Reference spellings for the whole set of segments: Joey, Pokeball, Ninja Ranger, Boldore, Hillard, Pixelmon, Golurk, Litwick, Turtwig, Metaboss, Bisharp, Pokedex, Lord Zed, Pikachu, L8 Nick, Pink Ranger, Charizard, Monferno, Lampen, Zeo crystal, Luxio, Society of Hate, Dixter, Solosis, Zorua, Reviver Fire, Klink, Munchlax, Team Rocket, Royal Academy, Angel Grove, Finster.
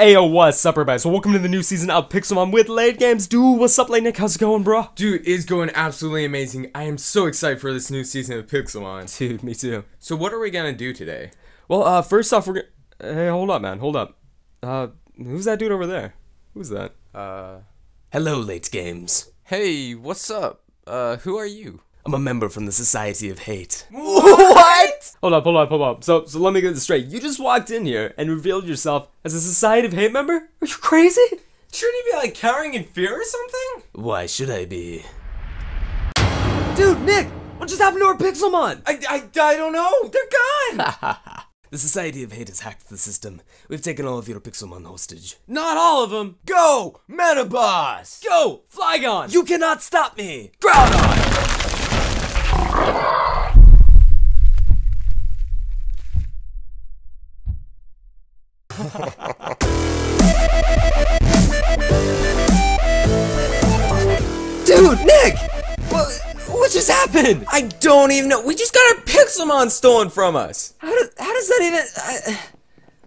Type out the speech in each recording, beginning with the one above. Ayo, what's up everybody? So welcome to the new season of Pixelmon with Late Games. Dude, what's up Late Nick? How's it going, bro? Dude, it's going absolutely amazing. I am so excited for this new season of Pixelmon. Dude, me too. So what are we gonna do today? Well, first off, we're gonna... Hey, hold up, man, hold up. Who's that dude over there? Who's that? Hello, Late Games. Hey, what's up? Who are you? I'm a member from the Society of Hate. What? Hold up. So let me get this straight. You just walked in here and revealed yourself as a Society of Hate member? Are you crazy? Shouldn't you be like cowering in fear or something? Why should I be? Dude, Nick, what just happened to our Pixelmon? I don't know. They're gone. The Society of Hate has hacked the system. We've taken all of your Pixelmon hostage. Not all of them. Go, Metaboss. Go, Flygon. You cannot stop me. Groudon. Dude, Nick! What just happened? I don't even know. We just got our Pixelmon stolen from us. How does that even...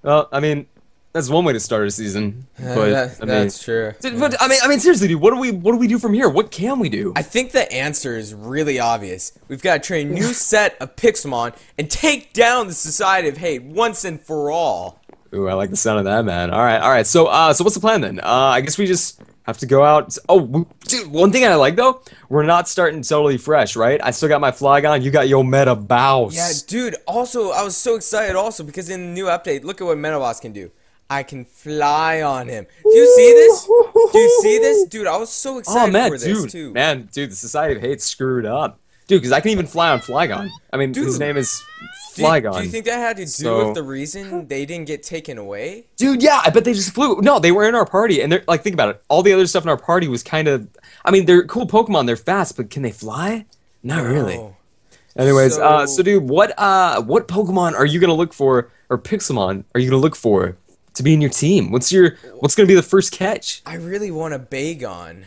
Well, I mean, that's one way to start a season. But that's true. But I mean, seriously, dude, what do we do from here? What can we do? I think the answer is really obvious. We've got to train a new set of Pixelmon and take down the Society of Hate once and for all. Ooh, I like the sound of that, man. All right. So what's the plan then? I guess we just have to go out. Oh, dude, one thing I like though, we're not starting totally fresh, right? I still got my Flygon. You got your Metaboss. Yeah, dude. Also, I was so excited also because in the new update, look at what Metaboss can do. I can fly on him. Do you see this? Do you see this, dude? I was so excited for this too. Man, dude, the Society of Hate screwed up. Dude, because I can even fly on Flygon. I mean, dude, his name is Flygon. Do you think that had to do with the reason they didn't get taken away? Dude, yeah, I bet they just flew. No, they were in our party, and they're like, think about it. All the other stuff in our party was kind of, I mean, they're cool Pokemon, they're fast, but can they fly? Not really. Oh. Anyways, so dude, what Pokemon are you gonna look for, or Pixelmon are you gonna look for to be in your team? What's gonna be the first catch? I really want a Bagon.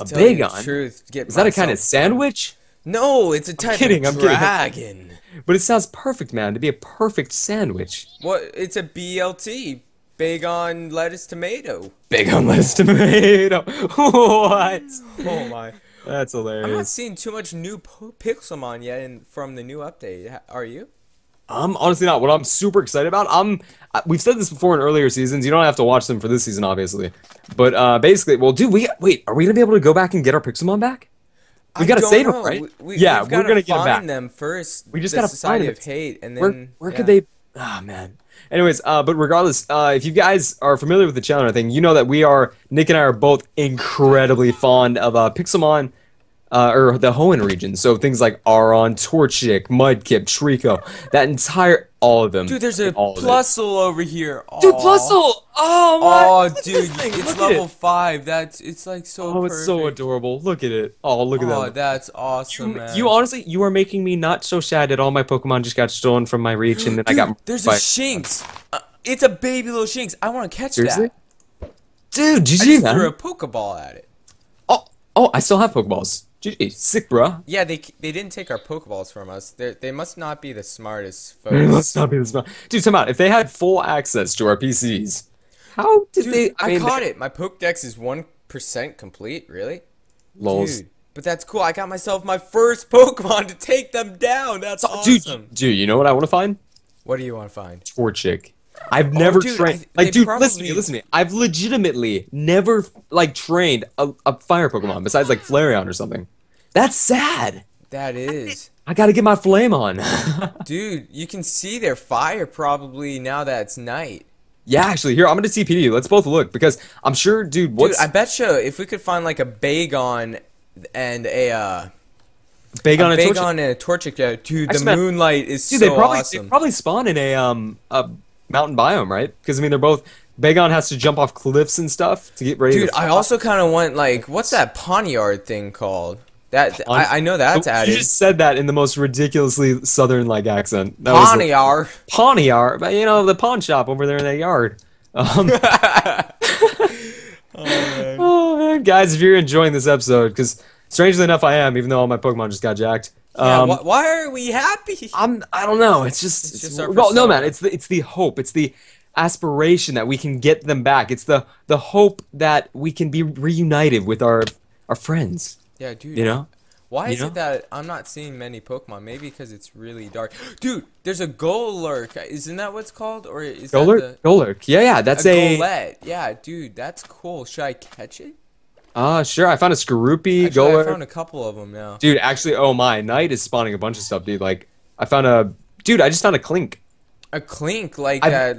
A Bagon? Is that a kind of sandwich? No, it's a type of dragon. But it sounds perfect, man, to be a perfect sandwich. What? It's a BLT. Bagon lettuce tomato. Bagon lettuce tomato. What? Oh my. That's hilarious. I'm not seeing too much new Pixelmon yet from the new update. Are you? I'm honestly not. What I'm super excited about, we've said this before in earlier seasons. You don't have to watch them for this season, obviously. But basically, well, dude, are we going to be able to go back and get our Pixelmon back? We gotta save them, right? Yeah, we're gonna get them back. Them first. We just gotta find them. Society of Hate, and then where could they? Ah, man. Anyways, but regardless, if you guys are familiar with the channel and everything, you know that Nick and I are both incredibly fond of Pixelmon, or the Hoenn region. So things like Aron, Torchic, Mudkip, Treecko, that entire, all of them. Dude, there's a Plusle over here. Aww. Dude, Plusle. Oh my! Oh, dude, it's level 5. It's like so. Oh, it's so adorable. Look at it. Oh, look at that. Oh, that's awesome, man. You honestly, you are making me not so sad that all my Pokemon just got stolen from my reach, and then I got. There's a Shinx. It's a baby little Shinx. I want to catch that. Dude, GG. I just threw a Pokeball at it. Oh, I still have Pokeballs. GG, sick, bruh. Yeah, they didn't take our Pokeballs from us. They must not be the smartest folks. They must not be the smartest. Dude, come on. If they had full access to our PCs, how did they... I mean, caught it. My Pokedex is 1% complete, really? Lols. Dude, but that's cool. I got myself my first Pokemon to take them down. That's awesome. Dude, you know what I want to find? What do you want to find? Torchic. I've never trained. Like, dude, listen to me. I've legitimately never, like, trained a fire Pokemon besides, like, Flareon or something. That's sad. That is. I gotta get my flame on. Dude, you can see their fire probably now that it's night. Yeah, actually, here, I'm gonna TPD you. Let's both look because I'm sure, dude, what's... Dude, I bet you if we could find, like, a Bagon and a, Bagon and a Torchic, yeah, dude, actually, the moonlight is so awesome. They probably spawn in a mountain biome, right? Because I mean, they're both. Bagon has to jump off cliffs and stuff to get ready. Dude, I also kind of want, like, what's that Pawniard thing called? That I know that's added. You just said that in the most ridiculously southern-like accent. That Pawniard. Pawniard, but you know the pawn shop over there in that yard. Oh man, guys, if you're enjoying this episode, because strangely enough, I am, even though all my Pokemon just got jacked. Yeah, why are we happy? I don't know. It's just well, no, man. It's the hope. It's the aspiration that we can get them back. It's the hope that we can be reunited with our friends. Yeah, dude. You know? Why is it that I'm not seeing many Pokemon? Maybe because it's really dark. Dude, there's a Golurk. Isn't that what it's called? Or is Golurk? Golurk. Yeah, yeah. That's a Gollet. Yeah, dude. That's cool. Should I catch it? Sure. I found a Skorupi. Actually, Golurk. I found a couple of them now. Dude, actually, oh my. Night is spawning a bunch of stuff, dude. Like, I found a... Dude, I just found a Klink. A Klink? Like, you might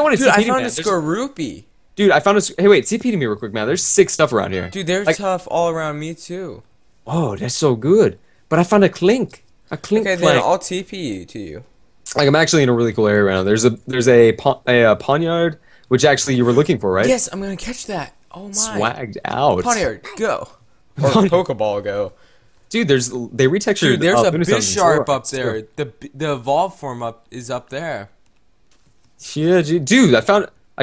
want to TP to me. Dude, I found a Skorupi. Dude, I found a... Hey, wait. TP to me real quick, man. There's sick stuff around here. Dude, there's stuff all around me, too. Oh, that's so good. But I found a Klink. A Klink. Okay, then I'll TP you to you. Like, I'm actually in a really cool area right now. There's a Pawniard, which actually you were looking for, right? Yes, I'm going to catch that. Oh, my. Swagged out. Pawniard, go. Or Pokeball, go. Dude, they retextured. Dude, there's a Bisharp up there. The evolved form is up there. Yeah, dude, I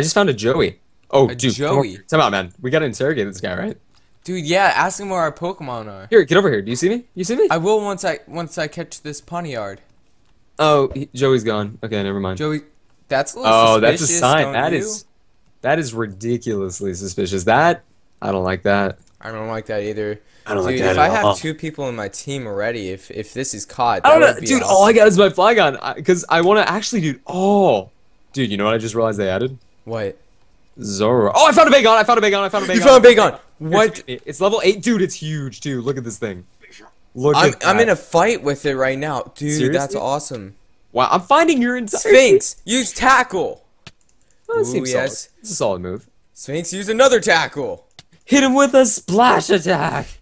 just found a Joey. Oh, dude. Joey. Come on, man. We got to interrogate this guy, right? Dude, yeah, ask him where our Pokemon are. Here, get over here. Do you see me? You see me? I will once I catch this Pawniard. Oh, Joey's gone. Okay, never mind. Joey, that's a little suspicious. Oh, that's a sign. That is ridiculously suspicious. That I don't like that. I don't like that either. I don't like that. If I have two people in my team already, if this is caught, I don't know, dude. All I got is my Flygon because I want to actually, dude. Oh, dude, you know what I just realized they added? What? Zorua. Oh, I found a Bagon. You found a Bagon. What? It's level 8, dude. It's huge, dude. Look at this thing. I'm in a fight with it right now, dude. Seriously? That's awesome. Wow, I'm finding your entire Sphinx. Use tackle. Oh, ooh, yes, it's a solid move. Sphinx, use another tackle. Hit him with a splash attack.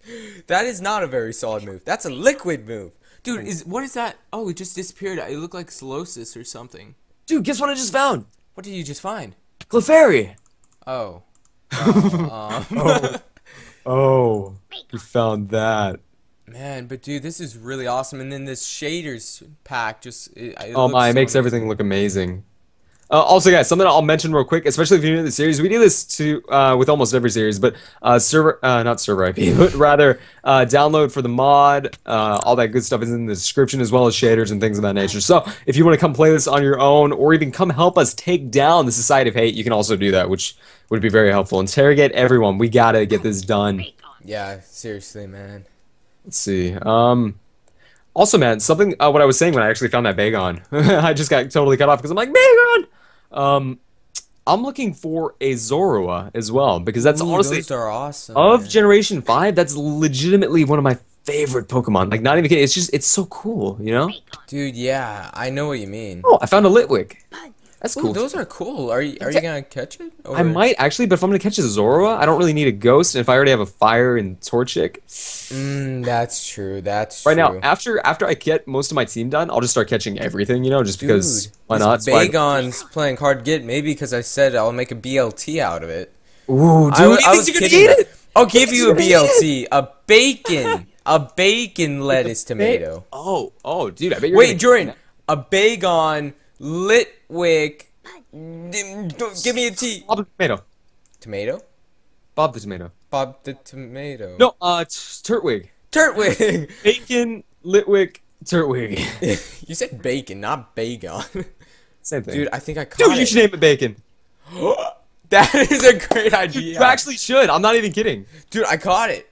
That is not a very solid move. That's a liquid move, dude. What is that? Oh, it just disappeared. It looked like Solosis or something. Dude, guess what I just found. What did you just find? Clefairy. Oh. Oh, you found that. Man, but dude, this is really awesome. And then this shaders pack it makes everything look amazing. Also, guys, something I'll mention real quick, especially if you're new to the series, we do this with almost every series, but download for the mod, all that good stuff is in the description, as well as shaders and things of that nature. So if you want to come play this on your own, or even come help us take down the Society of Hate, you can also do that, which would be very helpful. Interrogate everyone. We gotta get this done. Yeah, seriously, man. Let's see. Also, man, something what I was saying when I actually found that Bagon. I just got totally cut off because I'm like, Bagon! I'm looking for a Zorua as well, because that's honestly... Those are awesome, man. Generation 5, that's legitimately one of my favorite Pokemon. Like, not even kidding. It's just, it's so cool, you know? Dude, yeah, I know what you mean. Oh, I found a Litwick. That's cool. Ooh, those are cool. Are you going to catch it? Or... I might, actually, but if I'm going to catch a Zorua, I don't really need a Ghost, and if I already have a Fire and Torchic... that's true, Right now, after I get most of my team done, I'll just start catching everything, you know, just because, why not? Bagon's playing hard get, maybe because I said I'll make a BLT out of it. Ooh, dude, you think you're going to eat it? I'll give you a BLT, a bacon lettuce tomato. Oh, dude, I bet you're Wait, Jordan, a Bagon... Litwick, give me a T. Bob the tomato. Tomato? Bob the tomato. Bob the tomato. No, Turtwig. Turtwig. Bacon, Litwick, Turtwig. You said bacon, not Bagon. Same thing. Dude, I think I caught it. Dude, you should name it Bacon. That is a great idea. Dude, you actually should. I'm not even kidding. Dude, I caught it.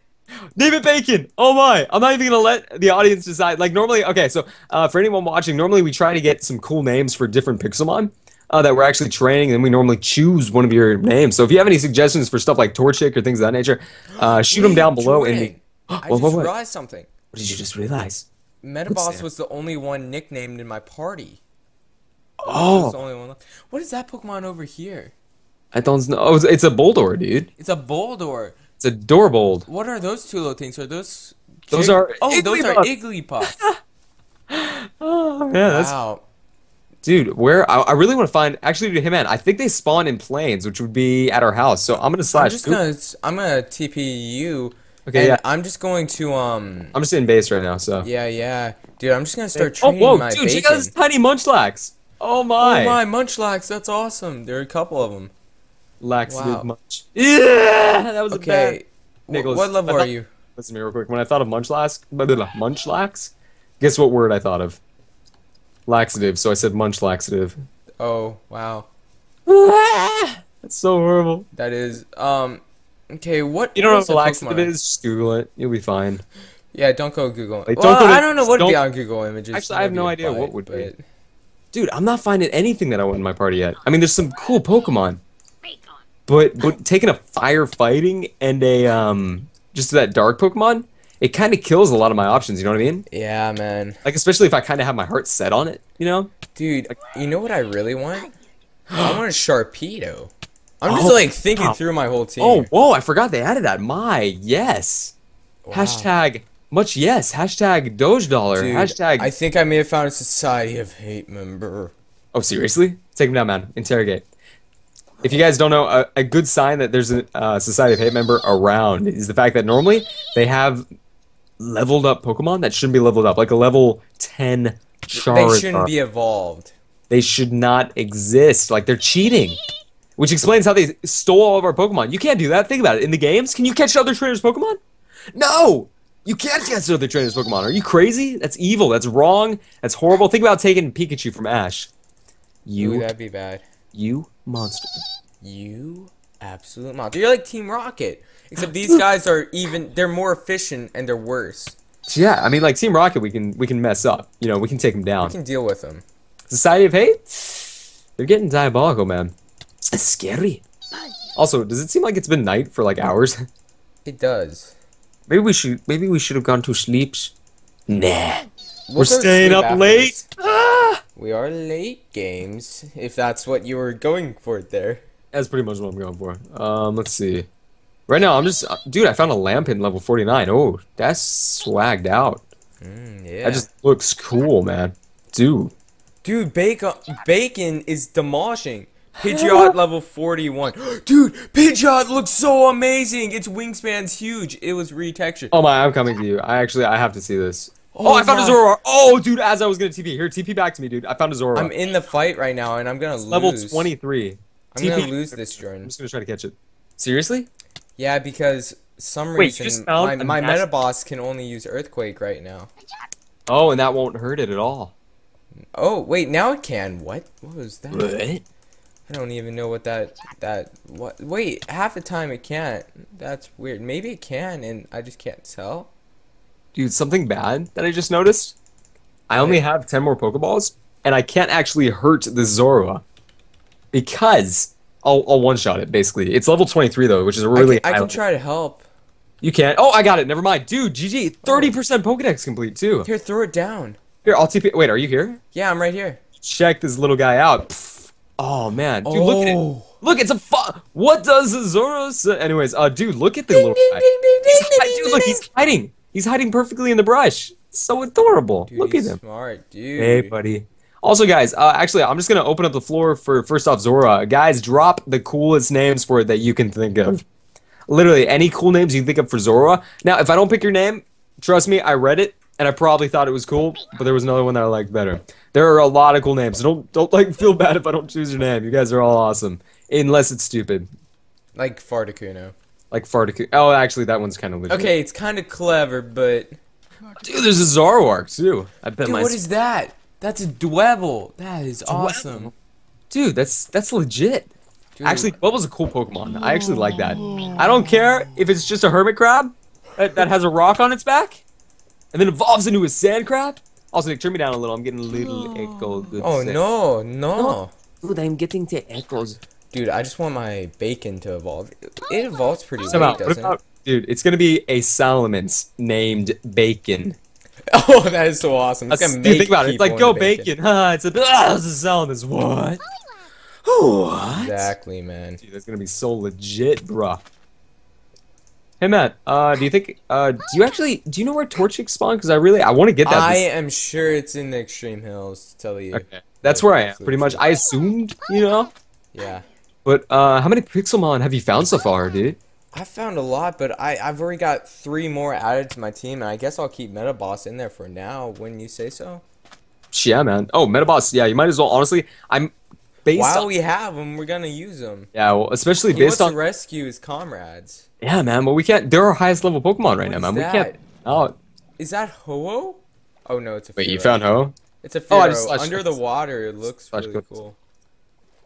Name it Bacon. Oh my, I'm not even gonna let the audience decide. Like normally, okay, so for anyone watching, normally we try to get some cool names for different Pixelmon that we're actually training, and we normally choose one of your names. So if you have any suggestions for stuff like Torchic or things of that nature, shoot them down below. And I just realized something. What did you just realize? Metaboss was the only one nicknamed in my party. Oh, the only one. What is that Pokemon over here? I don't know. Oh, it's a Boldore, dude. It's a Boldore. It's adorable. What are those two little things? Are those? Those are. Oh, those are Igglypuff. Oh yeah, that's. Wow. Dude, where I really want to find. Actually, dude, hey man, I think they spawn in plains, which would be at our house. So I'm gonna slash. I'm gonna TP you. Okay. And yeah. I'm just in base right now, so. Yeah, dude. I'm just gonna start training my bacon. Dude, check out this tiny Munchlax. Oh my, Munchlax. That's awesome. There are a couple of them. Lax with Munch. Yeah, that was okay. Nicholas, what level are you? Listen to me real quick. When I thought of Munchlax, guess what word I thought of? Laxative. So I said Munchlaxative. Oh wow. That's so horrible. That is. Okay, what? You don't relax. If it is, just Google it. You'll be fine. Yeah, don't go Google. Like, well, I don't know what would be on Google Images. Actually, I have no idea what would be. Dude, I'm not finding anything that I want in my party yet. I mean, there's some cool Pokemon, but taking a firefighting and a just that dark Pokemon, it kind of kills a lot of my options. You know what I mean? Yeah, man. Like especially if I kind of have my heart set on it. You know? Dude, like, you know what I really want? I want a Sharpedo. I'm just like thinking through my whole team. Oh, whoa! I forgot they added that. My yes. Wow. Hashtag much yes. Hashtag Doge Dollar. Dude, hashtag. I think I may have found a Society of Hate member. Oh, seriously? Take him down, man. Interrogate. If you guys don't know, a good sign that there's a Society of Hate member around is the fact that normally they have leveled up Pokemon that shouldn't be leveled up, like a level 10 Charizard. They shouldn't be evolved. They should not exist. Like they're cheating. Which explains how they stole all of our Pokemon. You can't do that. Think about it. In the games, can you catch other trainers' Pokemon? No! You can't catch other trainers' Pokemon. Are you crazy? That's evil. That's wrong. That's horrible. Think about taking Pikachu from Ash. Ooh, that'd be bad. You monster. You absolute monster. You're like Team Rocket. Except these guys are even... They're more efficient and they're worse. Yeah, I mean, like Team Rocket, we can mess up. You know, we can take them down. We can deal with them. Society of Hate? They're getting diabolical, man. It's scary. Also, does it seem like it's been night for like hours? It does. Maybe we should have gone to sleep. Nah. We're staying up late. Ah! We are late games, if that's what you were going for there. That's pretty much what I'm going for. Let's see. Right now, I'm just... Dude, I found a Lampen level 49. Oh, that's swagged out. Yeah. That just looks cool, man. Dude, Bacon is demolishing. Pidgeot level 41. Dude, Pidgeot looks so amazing. Its wingspan's huge. It was retextured. Oh my, I'm coming to you. I have to see this. Oh I found a Zoroark. Oh, dude, as I was going to TP. Here, TP back to me, dude. I found a Zoroark. I'm in the fight right now, and I'm going to lose. Level 23. I'm going to lose this, Jordan. I'm just going to try to catch it. Seriously? Yeah, because some reason my Metaboss can only use Earthquake right now. Oh, and that won't hurt it at all. Oh, wait, now it can. What? What was that? What? I don't even know what what. Wait, half the time it can't. That's weird. Maybe it can, and I just can't tell. Dude, something bad that I just noticed. I only have 10 more Pokeballs, and I can't actually hurt the Zorua because I'll one-shot it. Basically, it's level 23 though, which is a really. I can try to help. You can't. Oh, I got it. Never mind, dude. GG. 30% Pokedex complete too. Here, throw it down. Here, I'll TP. Wait, are you here? Yeah, I'm right here. Check this little guy out. Pfft. Oh man, dude, look at it! Look, it's a What does Zoro say? Anyways, dude, look at the little guy. Dude, look, he's hiding. He's hiding perfectly in the brush. It's so adorable. Dude, look at him. Smart, dude. Hey, buddy. Also, guys, actually, I'm just gonna open up the floor for first off Zora. Guys, drop the coolest names for it that you can think of. Literally, any cool names you can think of for Zora. Now, if I don't pick your name, trust me, I read it. And I probably thought it was cool, but there was another one that I liked better. There are a lot of cool names. So don't like feel bad if I don't choose your name. You guys are all awesome, unless it's stupid. Like Farticuno. Like Farticuno. Oh, actually, that one's kind of legit. Okay, it's kind of clever, but dude, there's a Zoroark too. I bet dude, what is that? That's a Dwebble. That is awesome. Dude, that's legit. Dude. Actually, Dwebble's a cool Pokemon. I actually like that. I don't care if it's just a hermit crab that has a rock on its back. And then evolves into a sand crab. Also, Nick, turn me down a little. I'm getting a little echo. Good no. Dude, I'm getting the echoes. Dude, I just want my bacon to evolve. It evolves pretty well, doesn't it? Dude, it's going to be a Salamence named Bacon. Oh, that is so awesome. That's gonna make think about it. It's like, go bacon. It's a Salamence. What? What? Exactly, man. Dude, that's going to be so legit, bruh. Hey Matt, do you think? Do you know where Torchic spawned? Because I want to get that. I am sure it's in the Extreme Hills. To tell you, okay. That's where I am. Pretty much, I assumed. You know. Yeah. But how many Pixelmon have you found so far, dude? I found a lot, but I've already got 3 more added to my team, and I guess I'll keep Metaboss in there for now. When you say so. Yeah, man. Oh, Metaboss. Yeah, you might as well. Honestly, I'm. While we have them, we're gonna use them. Yeah, well, especially based on rescue his comrades. Yeah, man. Well, we can't. They're our highest level Pokemon right now, man. We can't. Oh, is that Ho-Oh? Oh no, it's a. Wait, you found Ho-Oh? It's a Pharaoh under the water. It looks really cool.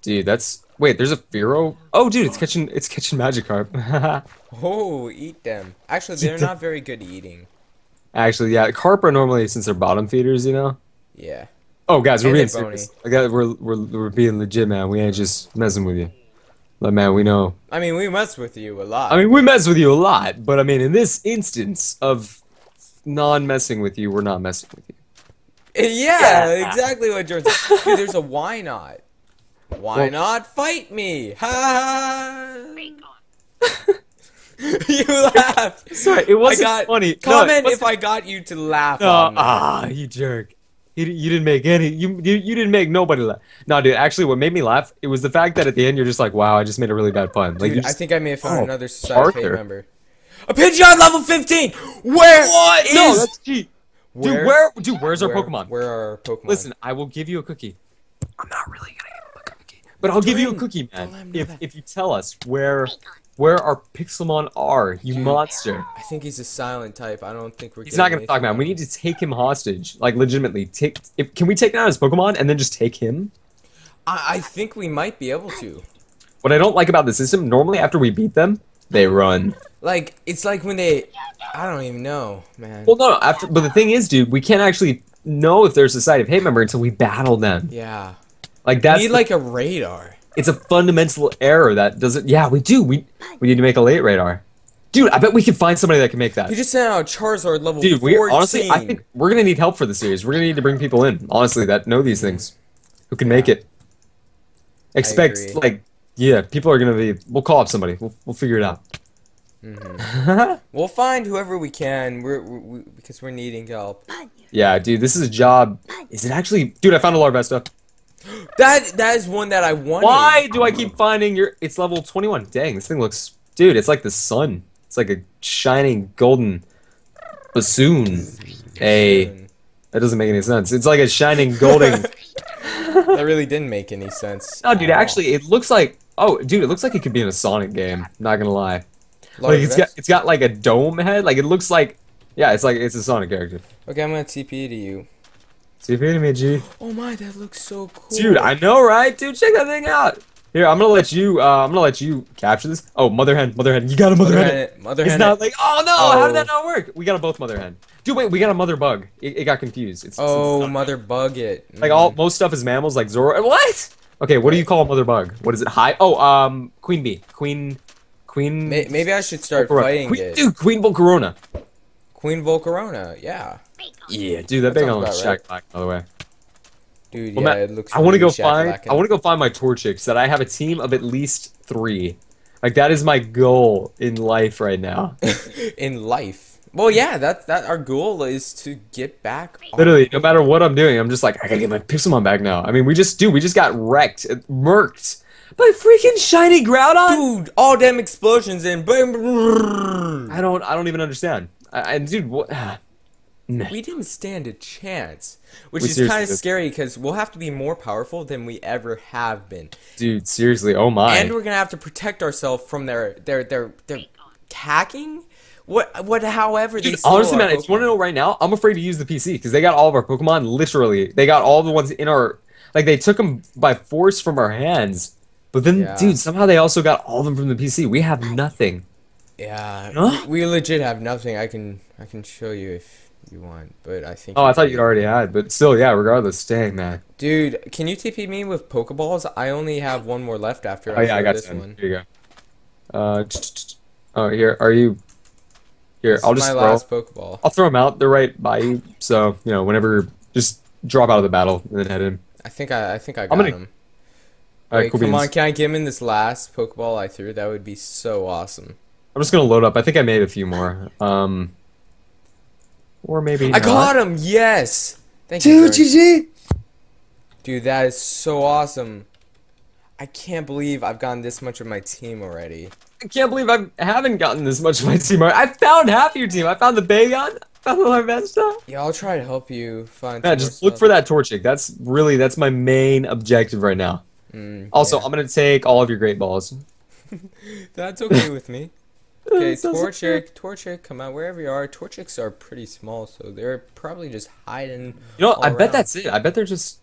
Dude, that's... Wait, there's a Fearow? Oh, dude, it's catching Magikarp. Oh, eat them. Actually, they're not very good eating. Actually, yeah. Carp are normally, since they're bottom feeders, you know? Yeah. Oh, guys, we're being serious. Like, we're being legit, man. We ain't just messing with you. Like, man, we know. I mean, we mess with you a lot. I mean, we mess with you a lot, but I mean, in this instance of non-messing with you, we're not messing with you. Yeah, exactly what Jordan said. Dude, there's a why not? Why not fight me? Ha! You laughed. Sorry, it wasn't funny. Comment if I got you to laugh. On me. Ah, you jerk. You didn't make any. You didn't make nobody laugh. No, dude. Actually, what made me laugh it was the fact that at the end you're just like, wow, I just made a really bad pun. Like, dude, I think I may have found another Society member. A Pidgeot level 15. Where? What? No, that's cheat. Where? Dude, where's our Pokemon? Where are our Pokemon? Listen, I will give you a cookie. I'm not really gonna. But I'll give you a cookie, man. If you tell us where our Pixelmon are, you monster. I think he's a silent type. I don't think we're. He's not gonna talk, man. We need to take him hostage, like legitimately. Can we take down his Pokemon and then just take him? I think we might be able to. What I don't like about the system, normally after we beat them, they run. Like it's like when they, I don't even know, man. Well, no, but the thing is, dude, we can't actually know if they're a Society of Hate member until we battle them. Yeah. Like that's we need like a radar. It's a fundamental error that doesn't. Yeah, we do. We need to make a late radar, dude. I bet we can find somebody that can make that. You just sent out Charizard level 14. Dude, honestly, I think we're gonna need help for the series. We're gonna need to bring people in, honestly, that know these things, who can make it. Expect like, yeah, people are gonna be. We'll call up somebody. We'll figure it out. Mm-hmm. We'll find whoever we can. We're because we're needing help. Yeah, dude, this is a job. Is it actually, dude? I found a Larvesta. That is one that I wanted. Why do I keep finding your... It's level 21. Dang, this thing looks... Dude, it's like the sun. It's like a shining golden bassoon. Hey, that doesn't make any sense. It's like a shining golden... That really didn't make any sense. No, dude, actually, it looks like... Oh, dude, it looks like it could be in a Sonic game. Not gonna lie. Like, it's got like a dome head. Like, it looks like... Yeah, it's like it's a Sonic character. Okay, I'm gonna TP to you. TP to me, G. Oh my, that looks so cool. Dude, I know, right? Dude, check that thing out. Here, I'm gonna let you capture this. Oh, mother hen. You got a mother hen. It's not like, oh no, how did that not work? We got a both mother hen. Dude, wait, we got a mother bug. It got confused. It's mother bug it. Like most stuff is mammals, like Zorua. What? Okay, what do you call a mother bug? What is it? Hive? Oh, queen bee. Queen. Maybe I should start fighting it. Dude, Queen Volcarona. Queen Volcarona, yeah. Yeah, dude, that thing looks Shack Black, by the way. Dude, well, yeah, man, it looks. I want to go find my Torchic so that I have a team of at least 3. Like that is my goal in life right now. In life, well, yeah, that our goal is to get back. Literally, no matter what I'm doing, I'm just like I gotta get my Pixelmon back now. I mean, we just got wrecked, murked by freaking shiny Groudon. Dude, all damn explosions and boom. I don't even understand. And dude, what? We didn't stand a chance, which is kind of scary because we'll have to be more powerful than we ever have been. Dude, seriously, oh my! And we're gonna have to protect ourselves from their hacking. What? However, dude, honestly, man, if you want to know right now, I'm afraid to use the PC because they got all of our Pokemon. Literally, they got all the ones in our they took them by force from our hands. But then, dude, somehow they also got all of them from the PC. We have nothing. Yeah, huh? We legit have nothing. I can show you if. You want, but I think. Oh, I thought you already had, but still, yeah. Regardless, dang, man. Dude, can you TP me with Pokeballs? I only have one more left after. Oh yeah, I got this one. Here you go. Oh here, are you? Here, I'll just throw. My last Pokeball. I'll throw them out. They're right by you, so you know whenever. Just drop out of the battle and then head in. I think I got him. Wait, come on, can I give him this last Pokeball I threw? That would be so awesome. I'm just gonna load up. I think I made a few more. Or maybe I got him. Yes. Thank you. Dude, GG. Dude, that is so awesome. I can't believe I've gotten this much of my team already. I can't believe I haven't gotten this much of my team already. I found half your team. I found the Bagon. I found the Larvesta. Yeah, I'll try to help you find. Yeah, just look for that Torchic. That's my main objective right now. Also, I'm gonna take all of your great balls. That's okay with me. Okay, Torchic, come out wherever you are. Torchics are pretty small, so they're probably just hiding. You know, I bet that's it. I bet they're just,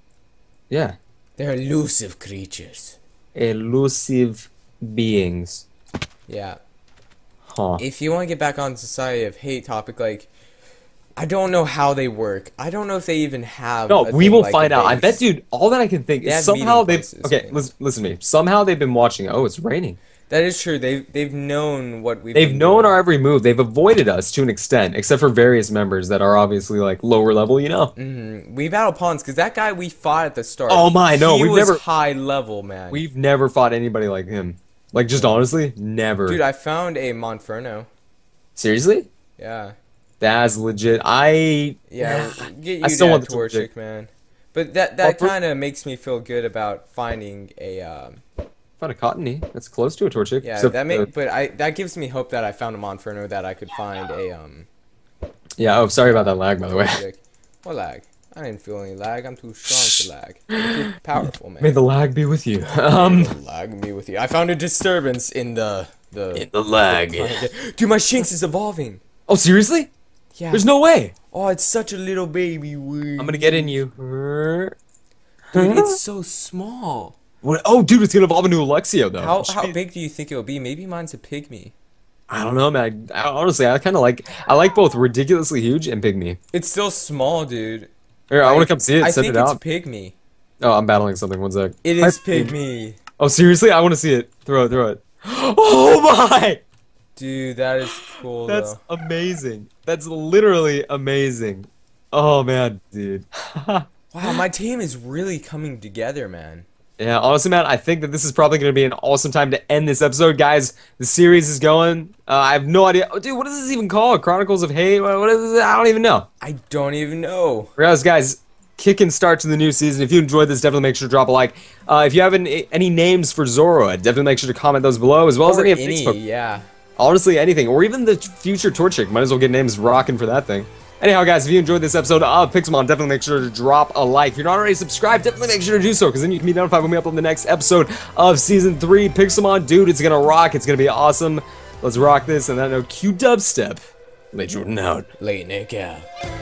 yeah. They're elusive creatures. elusive beings. Yeah. Huh. If you want to get back on Society of Hate topic, like, I don't know how they work. I don't know if they even have. No, we will find out. I bet, dude. All that I can think is somehow they've. Okay, listen to me. Somehow they've been watching. Oh, it's raining. That is true. They've known what we've. They've known our every move. They've avoided us to an extent, except for various members that are obviously like lower level. You know. Mm-hmm. We battle pawns because that guy we fought at the start. Oh my! No, we've never high level, man. We've never fought anybody like him. Like, just honestly, never. Dude, I found a Monferno. Seriously? Yeah. That's legit. I still want the Torchic, man. But that kind of makes me feel good about finding a. Found a Cottony. That's close to a Torchic. Yeah, so, that makes. But that gives me hope that I found a Monferno that I could find a. Yeah. Oh, sorry about that lag, by the way. What lag? I didn't feel any lag. I'm too strong to lag. You're powerful, man. May the lag be with you. May the lag be with you. I found a disturbance in the lag. Dude, my Shinx is evolving. Oh, seriously? Yeah. There's no way. Oh, it's such a little baby. Wee. I'm gonna get in you. Dude, it's so small. What? Oh, dude, it's gonna evolve into Luxio though. How big do you think it'll be? Maybe mine's a pygmy. I don't know, man. Honestly, I kind of like. I like both ridiculously huge and pygmy. It's still small, dude. Here, I want to come see it. Send it out. I think it's pygmy. Oh, I'm battling something. One sec. It is pygmy. Oh, seriously? I want to see it. Throw it. Oh my! Dude, that is cool. That's amazing. That's literally amazing. Oh man, dude. Wow, my team is really coming together, man. Yeah, honestly, man, I think that this is probably going to be an awesome time to end this episode, guys. The series is going. I have no idea. Oh, dude, what is this even called? Chronicles of Hate? What is this? I don't even know. Regardless, guys, kick and start to the new season. If you enjoyed this, definitely make sure to drop a like. If you have any names for Zorua, definitely make sure to comment those below, as well as any of Facebook. Yeah. Honestly, anything. Or even the future Torchic. Might as well get names rocking for that thing. Anyhow, guys, if you enjoyed this episode of Pixelmon, definitely make sure to drop a like. If you're not already subscribed, definitely make sure to do so, because then you can be notified when we upload the next episode of Season 3. Pixelmon, dude, it's going to rock. It's going to be awesome. Let's rock this. And then no Q-Dubstep. Late Jordan out. Late Nick out.